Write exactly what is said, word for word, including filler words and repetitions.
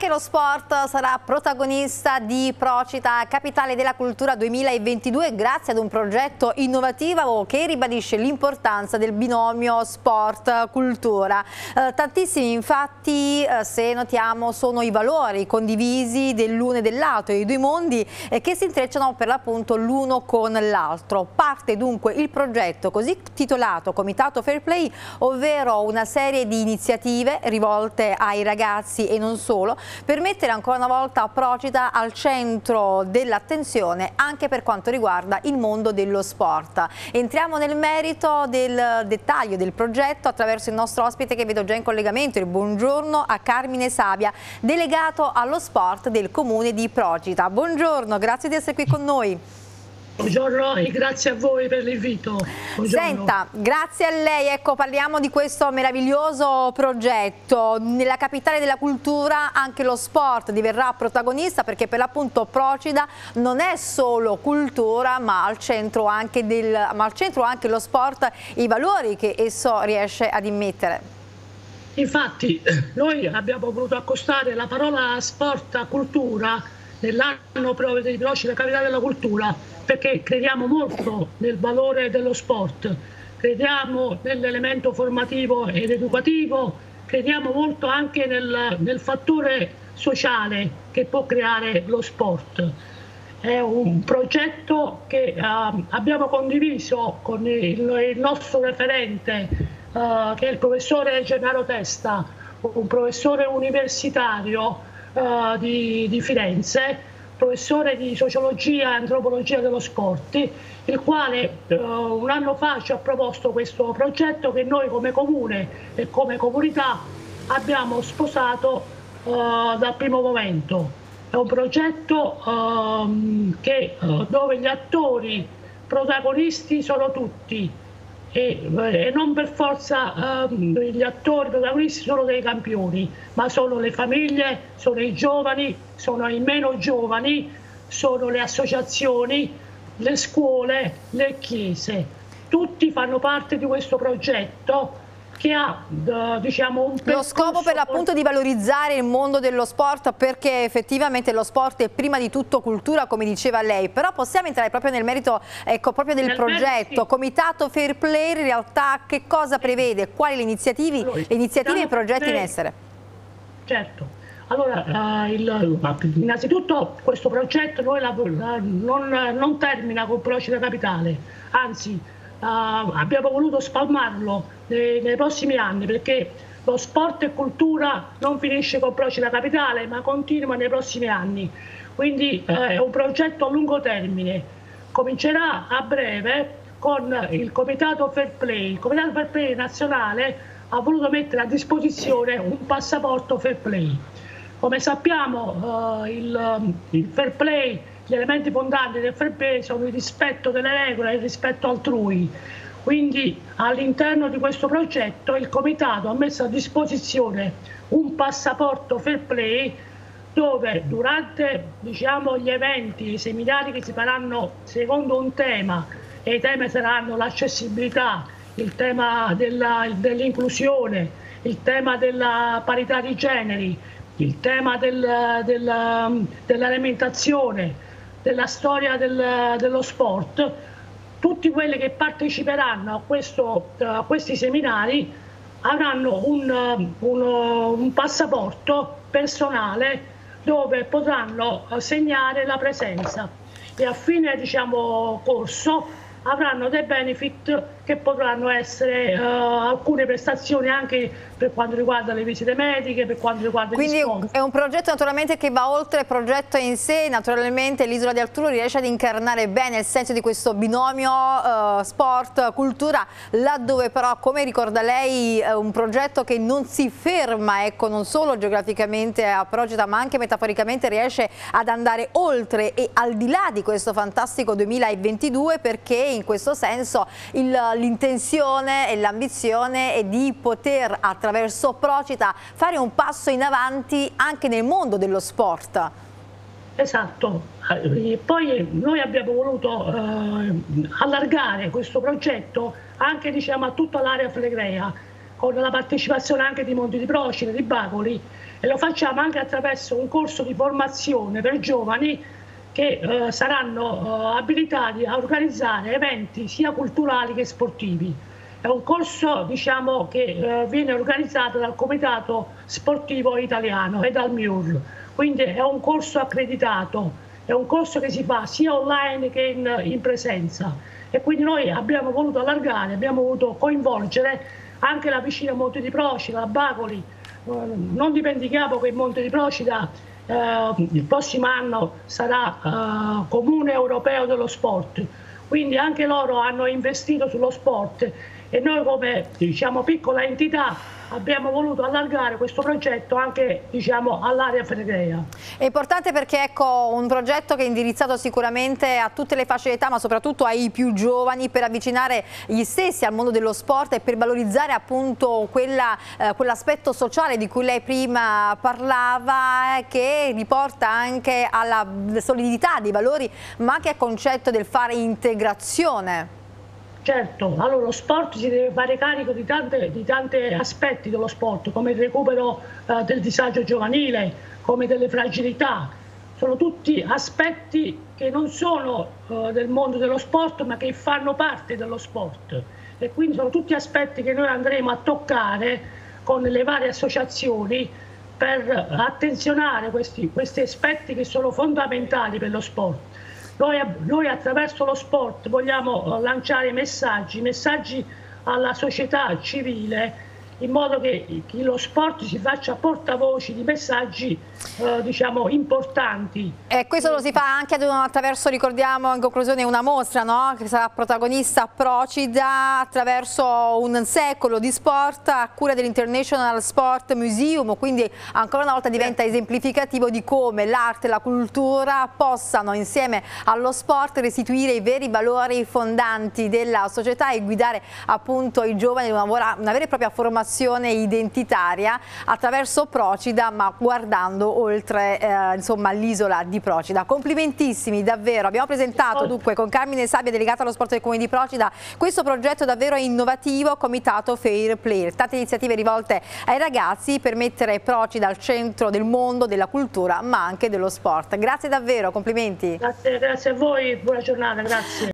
Anche lo sport sarà protagonista di Procida, capitale della cultura duemilaventidue, grazie ad un progetto innovativo che ribadisce l'importanza del binomio sport-cultura. Eh, tantissimi infatti, eh, se notiamo, sono i valori condivisi dell'uno e dell'altro, i due mondi eh, che si intrecciano per l'appunto l'uno con l'altro. Parte dunque il progetto così titolato Comitato Fair Play, ovvero una serie di iniziative rivolte ai ragazzi e non solo, per mettere ancora una volta Procida al centro dell'attenzione anche per quanto riguarda il mondo dello sport. Entriamo nel merito del dettaglio del progetto attraverso il nostro ospite che vedo già in collegamento, il buongiorno a Carmine Sabia, delegato allo sport del Comune di Procida. Buongiorno, grazie di essere qui con noi. Buongiorno e grazie a voi per l'invito. Senta, grazie a lei, ecco, parliamo di questo meraviglioso progetto. Nella capitale della cultura anche lo sport diverrà protagonista, perché per l'appunto Procida non è solo cultura, ma al centro anche, del, ma al centro anche lo sport, i valori che esso riesce ad immettere. Infatti noi abbiamo voluto accostare la parola sport a cultura nell'anno di Procida, capitale della cultura, perché crediamo molto nel valore dello sport, crediamo nell'elemento formativo ed educativo, crediamo molto anche nel, nel fattore sociale che può creare lo sport. È un progetto che uh, abbiamo condiviso con il, il nostro referente, uh, che è il professore Gennaro Testa, un professore universitario uh, di, di Firenze, professore di sociologia e antropologia dello sport, il quale eh, un anno fa ci ha proposto questo progetto che noi come comune e come comunità abbiamo sposato eh, dal primo momento. È un progetto eh, che, dove gli attori protagonisti sono tutti e, e non per forza eh, gli attori protagonisti sono dei campioni, ma sono le famiglie, sono i giovani, sono i meno giovani, sono le associazioni, le scuole, le chiese. Tutti fanno parte di questo progetto che ha diciamo un lo scopo per l'appunto di valorizzare il mondo dello sport, perché effettivamente lo sport è prima di tutto cultura, come diceva lei. Però possiamo entrare proprio nel merito, ecco, proprio del nel progetto. Merito. Comitato Fair Play in realtà che cosa prevede? Quali le iniziative, allora, le iniziative e i progetti per... in essere? Certo. Allora, eh, il, innanzitutto questo progetto noi la, la, non, non termina con Procida Capitale, anzi eh, abbiamo voluto spalmarlo nei, nei prossimi anni, perché lo sport e cultura non finisce con Procida Capitale ma continua nei prossimi anni, quindi eh, è un progetto a lungo termine. Comincerà a breve con il Comitato Fair Play. Il Comitato Fair Play nazionale ha voluto mettere a disposizione un passaporto Fair Play. Come sappiamo eh, il, il fair play, gli elementi fondanti del fair play sono il rispetto delle regole e il rispetto altrui. Quindi all'interno di questo progetto il Comitato ha messo a disposizione un passaporto fair play dove durante diciamo, gli eventi, i seminari che si faranno secondo un tema, e i temi saranno l'accessibilità, il tema dell'inclusione, il tema della parità di generi, il tema del, del, dell'alimentazione, della storia del, dello sport. Tutti quelli che parteciperanno a, questo, a questi seminari avranno un, un, un passaporto personale dove potranno segnare la presenza e a fine diciamo, corso avranno dei benefit che potranno essere uh, alcune prestazioni anche per quanto riguarda le visite mediche, per quanto riguarda gli sponsor. Quindi è un progetto naturalmente che va oltre il progetto in sé, naturalmente l'isola di Arturo riesce ad incarnare bene il senso di questo binomio uh, sport-cultura, laddove però, come ricorda lei, è un progetto che non si ferma, ecco, non solo geograficamente a Procida ma anche metaforicamente riesce ad andare oltre e al di là di questo fantastico duemilaventidue, perché in questo senso l'intenzione e l'ambizione è di poter attraverso Procida fare un passo in avanti anche nel mondo dello sport. Esatto, e poi noi abbiamo voluto eh, allargare questo progetto anche diciamo, a tutta l'area flegrea, con la partecipazione anche di Monti di Procida, di Bacoli, e lo facciamo anche attraverso un corso di formazione per giovani che eh, saranno eh, abilitati a organizzare eventi sia culturali che sportivi. È un corso, diciamo, che eh, viene organizzato dal Comitato Sportivo Italiano e dal M I U R, quindi è un corso accreditato, è un corso che si fa sia online che in, in presenza, e quindi noi abbiamo voluto allargare, abbiamo voluto coinvolgere anche la vicina Monti di Procida, la Bacoli. Non dimentichiamo che il Monte di Procida eh, il prossimo anno sarà eh, comune europeo dello sport, quindi anche loro hanno investito sullo sport, e noi come, diciamo, piccola entità abbiamo voluto allargare questo progetto anche, diciamo, all'area flegrea. È importante perché, ecco, un progetto che è indirizzato sicuramente a tutte le fasce d'età, ma soprattutto ai più giovani, per avvicinare gli stessi al mondo dello sport e per valorizzare appunto quell'aspetto eh, quell sociale di cui lei prima parlava, che riporta anche alla solidità dei valori, ma anche al concetto del fare integrazione. Certo, allora lo sport si deve fare carico di tanti di tante aspetti dello sport, come il recupero eh, del disagio giovanile, come delle fragilità. Sono tutti aspetti che non sono eh, del mondo dello sport, ma che fanno parte dello sport, e quindi sono tutti aspetti che noi andremo a toccare con le varie associazioni per attenzionare questi, questi aspetti che sono fondamentali per lo sport. Noi, noi attraverso lo sport vogliamo lanciare messaggi, messaggi alla società civile, in modo che, che lo sport si faccia portavoce di messaggi eh, diciamo importanti. E questo lo si fa anche attraverso, ricordiamo in conclusione, una mostra, no? Che sarà protagonista a Procida, attraverso un secolo di sport a cura dell'International Sport Museum, quindi ancora una volta diventa esemplificativo di come l'arte e la cultura possano insieme allo sport restituire i veri valori fondanti della società e guidare appunto i giovani in una, una vera e propria formazione identitaria attraverso Procida, ma guardando oltre eh, insomma l'isola di Procida. Complimentissimi davvero. Abbiamo presentato dunque con Carmine Sabia, delegato allo sport del Comune di Procida, questo progetto davvero innovativo, Comitato Fair Play. Tante iniziative rivolte ai ragazzi per mettere Procida al centro del mondo, della cultura, ma anche dello sport. Grazie davvero, complimenti. Grazie, grazie a voi, buona giornata, grazie.